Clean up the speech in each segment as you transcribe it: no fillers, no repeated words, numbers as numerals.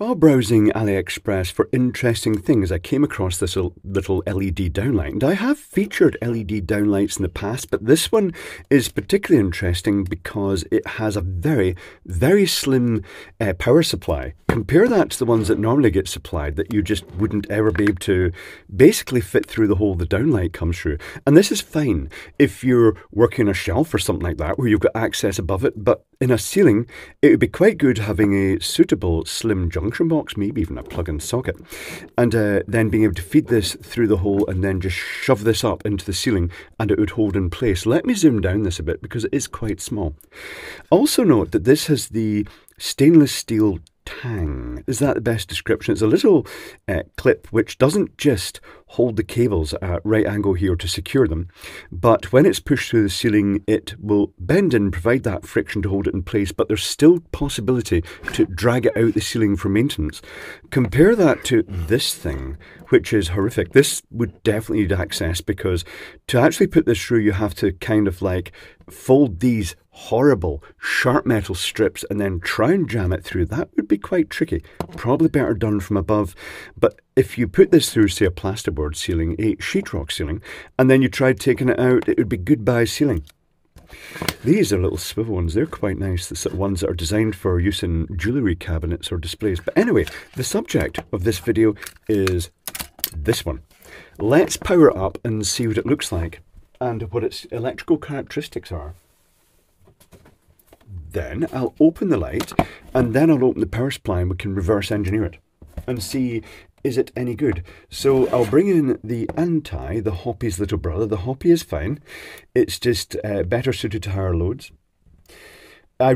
While browsing AliExpress for interesting things, I came across this little LED downlight, and I have featured LED downlights in the past, but this one is particularly interesting because it has a very, very slim power supply. Compare that to the ones that normally get supplied that you just wouldn't ever be able to basically fit through the hole the downlight comes through. And this is fine if you're working on a shelf or something like that where you've got access above it, but in a ceiling, it would be quite good having a suitable slim junction box, maybe even a plug-in socket, and then being able to feed this through the hole and then just shove this up into the ceiling and it would hold in place. Let me zoom down this a bit because it is quite small. Also note that this has the stainless steel tang. Is that the best description? It's a little clip which doesn't just hold the cables at right angle here to secure them, but when it's pushed through the ceiling it will bend and provide that friction to hold it in place, but there's still possibility to drag it out the ceiling for maintenance. Compare that to this thing, which is horrific. This would definitely need access, because to actually put this through you have to kind of like fold these horrible sharp metal strips and then try and jam it through. That would be quite tricky. Probably better done from above, but if you put this through, say, a plasterboard ceiling, a sheetrock ceiling, and then you tried taking it out, it would be goodbye ceiling. These are little swivel ones. They're quite nice. The ones that are designed for use in jewellery cabinets or displays. But anyway, the subject of this video is this one. Let's power it up and see what it looks like and what its electrical characteristics are. Then I'll open the light and then I'll open the power supply and we can reverse engineer it and see is it any good. So I'll bring in the Anti, the Hoppy's little brother. The Hoppy is fine. It's just better suited to higher loads. I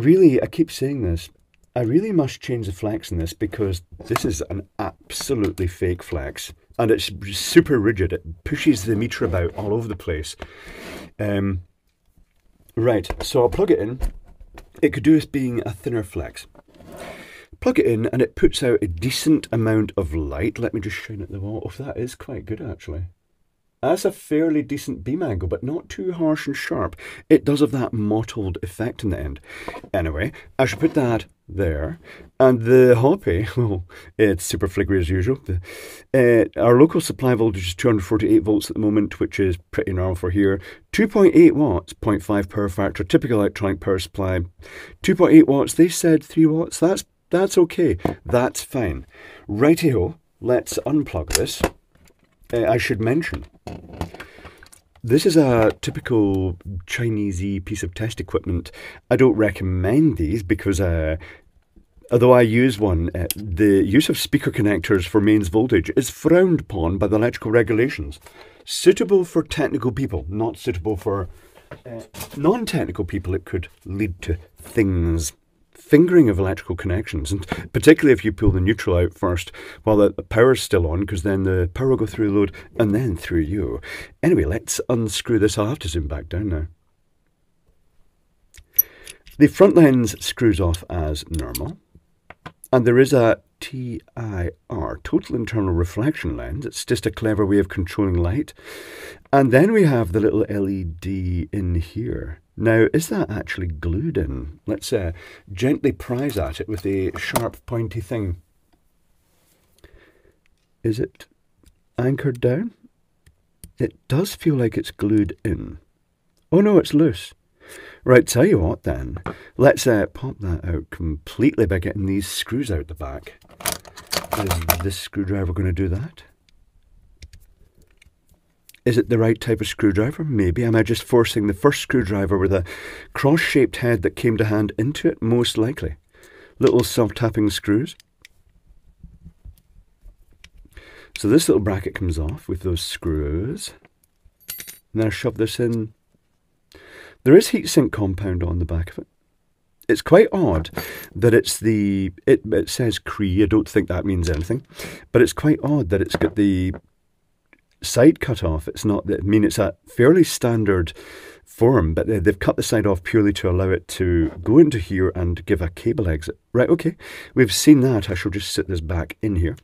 keep saying this, I really must change the flex in this because this is an absolutely fake flex and it's super rigid. It pushes the meter about all over the place. Right, so I'll plug it in. It could do with being a thinner flex. Plug it in and it puts out a decent amount of light. Let me just shine at the wall. Oh, that is quite good actually. That's a fairly decent beam angle, but not too harsh and sharp. It does have that mottled effect in the end. Anyway, I should put that there. And the Hoppy, well, it's super flickery as usual. Our local supply voltage is 248 volts at the moment, which is pretty normal for here. 2.8 watts, 0.5 power factor, typical electronic power supply. 2.8 watts, they said 3 watts. That's okay. That's fine. Righty-ho, let's unplug this. I should mention, this is a typical Chinese-y piece of test equipment. I don't recommend these because, although I use one, the use of speaker connectors for mains voltage is frowned upon by the electrical regulations. Suitable for technical people, not suitable for non-technical people. It could lead to things. Fingering of electrical connections, and particularly if you pull the neutral out first while the power's still on, because then the power will go through the load and then through you. Anyway, let's unscrew this. I'll have to zoom back down now. The front lens screws off as normal, and there is a TIR, total internal reflection lens. It's just a clever way of controlling light. And then we have the little LED in here. Now, is that actually glued in? Let's gently prise at it with a sharp pointy thing. Is it anchored down? It does feel like it's glued in. Oh no, it's loose. Right, tell you what then, let's pop that out completely by getting these screws out the back. Is this screwdriver going to do that? Is it the right type of screwdriver? Maybe. Am I just forcing the first screwdriver with a cross-shaped head that came to hand into it? Most likely. Little self-tapping screws. So this little bracket comes off with those screws. Now shove this in. There is heatsink compound on the back of it. It's quite odd that it's it says Cree. I don't think that means anything. But it's quite odd that it's got the side cut off. It's not that, I mean, it's a fairly standard form, but they've cut the side off purely to allow it to go into here and give a cable exit. Right, okay, we've seen that. I shall just sit this back in here.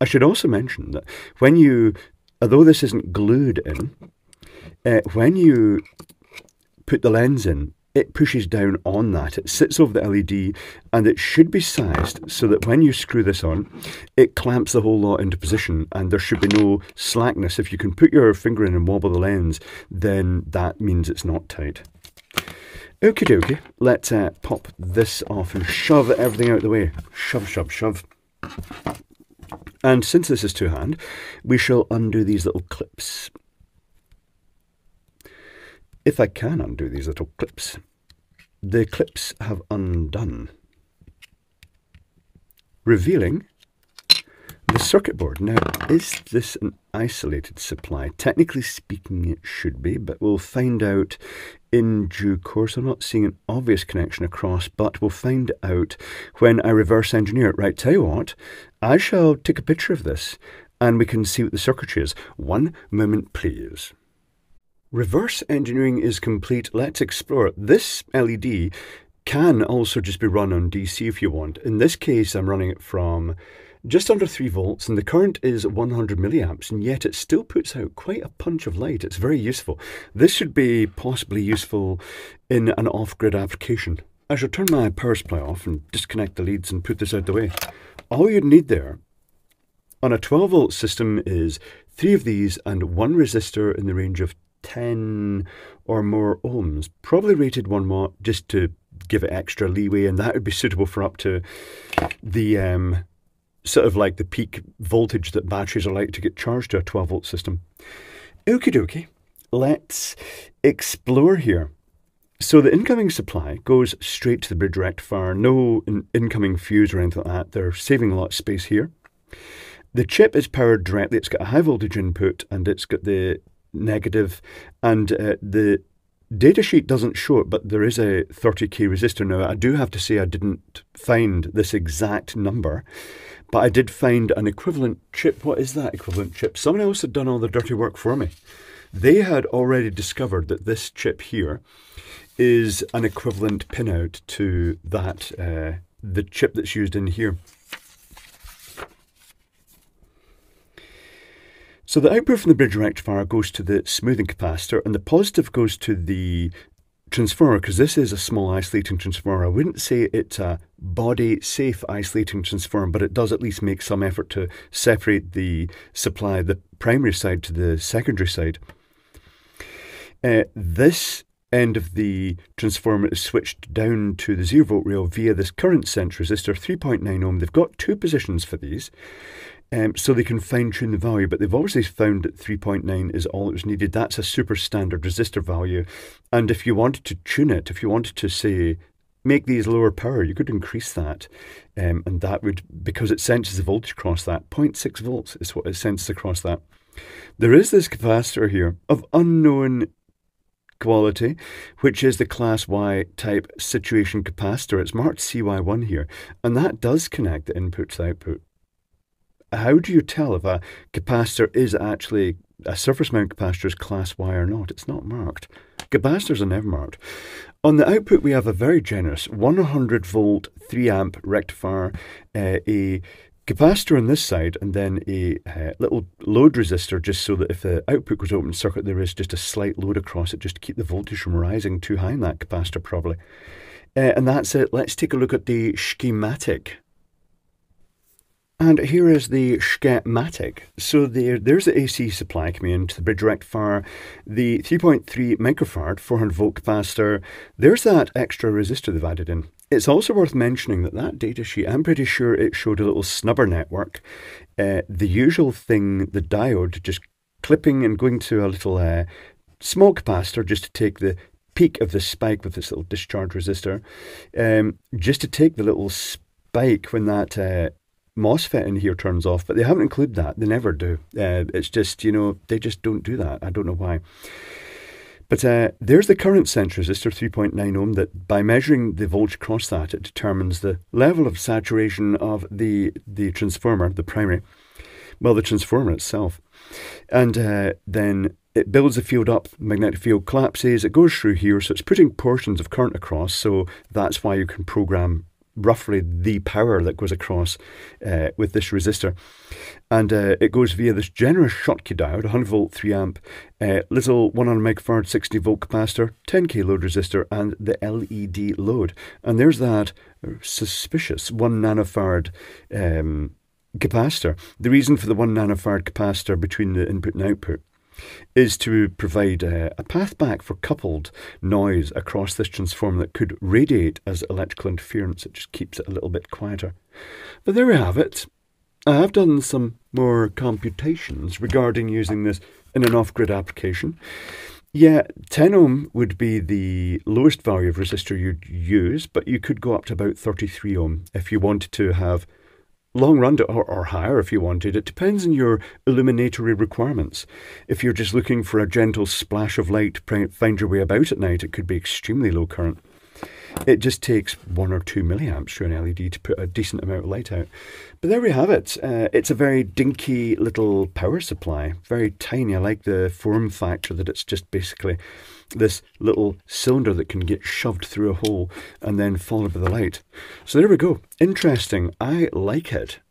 I should also mention that when you, although this isn't glued in, when you put the lens in, it pushes down on that. It sits over the LED, and it should be sized so that when you screw this on, it clamps the whole lot into position, and there should be no slackness. If you can put your finger in and wobble the lens, then that means it's not tight. Okie dokie, let's pop this off and shove everything out of the way. Shove, shove, shove. And since this is two hand, we shall undo these little clips. If I can undo these little clips. The clips have undone, revealing the circuit board. Now, is this an isolated supply? Technically speaking, it should be, but we'll find out in due course. I'm not seeing an obvious connection across, but we'll find out when I reverse engineer it. Right, tell you what, I shall take a picture of this and we can see what the circuitry is. One moment, please. Reverse engineering is complete. Let's explore it. This LED can also just be run on DC if you want. In this case, I'm running it from just under 3 volts, and the current is 100 milliamps, and yet it still puts out quite a punch of light. It's very useful. This should be possibly useful in an off-grid application. I shall turn my power supply off and disconnect the leads and put this out of the way. All you'd need there on a 12-volt system is 3 of these and 1 resistor in the range of 10 or more ohms, probably rated 1 watt, just to give it extra leeway, and that would be suitable for up to the sort of like the peak voltage that batteries are like to get charged to a 12 volt system. Okie dokie, let's explore here. So the incoming supply goes straight to the bridge rectifier, no incoming fuse or anything like that. They're saving a lot of space here. The chip is powered directly. It's got a high voltage input and it's got the negative, and the datasheet doesn't show it, but there is a 30k resistor. Now, I do have to say I didn't find this exact number, but I did find an equivalent chip. What is that equivalent chip? Someone else had done all the dirty work for me. They had already discovered that this chip here is an equivalent pinout to that, the chip that's used in here. So the output from the bridge rectifier goes to the smoothing capacitor, and the positive goes to the transformer, because this is a small isolating transformer. I wouldn't say it's a body-safe isolating transformer, but it does at least make some effort to separate the supply, the primary side to the secondary side. This end of the transformer is switched down to the 0-volt rail via this current sense resistor, 3.9 ohm. They've got 2 positions for these. So they can fine-tune the value, but they've obviously found that 3.9 is all that was needed. That's a super standard resistor value. And if you wanted to tune it, if you wanted to, say, make these lower power, you could increase that. And that would, because it senses the voltage across that, 0.6 volts is what it senses across that. There is this capacitor here of unknown quality, which is the class Y type situation capacitor. It's marked CY1 here, and that does connect the input to the output. How do you tell if a capacitor is actually a surface mount capacitor is class Y or not? It's not marked. Capacitors are never marked. On the output, we have a very generous 100 volt 3 amp rectifier, a capacitor on this side, and then a little load resistor, just so that if the output goes open circuit, there is just a slight load across it just to keep the voltage from rising too high in that capacitor, probably. And that's it. Let's take a look at the schematic. And here is the schematic. So there's the AC supply coming into the bridge rectifier, the 3.3 microfarad 400 volt capacitor. There's that extra resistor they've added in. It's also worth mentioning that that datasheet, I'm pretty sure it showed a little snubber network. The usual thing, the diode just clipping and going to a little small capacitor just to take the peak of the spike with this little discharge resistor, just to take the little spike when that MOSFET in here turns off, but they haven't included that. They never do. It's just, you know, they just don't do that. I don't know why. But there's the current sense resistor, 3.9 ohm, that by measuring the voltage across that, it determines the level of saturation of the transformer, the primary, well, the transformer itself. And then it builds the field up, magnetic field collapses, it goes through here, so it's putting portions of current across, so that's why you can program roughly the power that goes across with this resistor. And it goes via this generous Schottky diode, 100 volt 3 amp, little 100 megfarad 60 volt capacitor, 10k load resistor, and the LED load. And there's that suspicious 1 nanofarad capacitor. The reason for the 1 nanofarad capacitor between the input and output is to provide a path back for coupled noise across this transformer that could radiate as electrical interference. It just keeps it a little bit quieter. But there we have it. I have done some more computations regarding using this in an off-grid application. Yeah, 10 ohm would be the lowest value of resistor you'd use, but you could go up to about 33 ohm if you wanted to have long run to, or higher if you wanted. It depends on your illuminatory requirements. If you're just looking for a gentle splash of light to find your way about at night, it could be extremely low current. It just takes 1 or 2 milliamps to an LED to put a decent amount of light out. But there we have it. It's a very dinky little power supply, very tiny. I like the form factor that it's just basically this little cylinder that can get shoved through a hole and then followed by the light. So there we go. Interesting. I like it.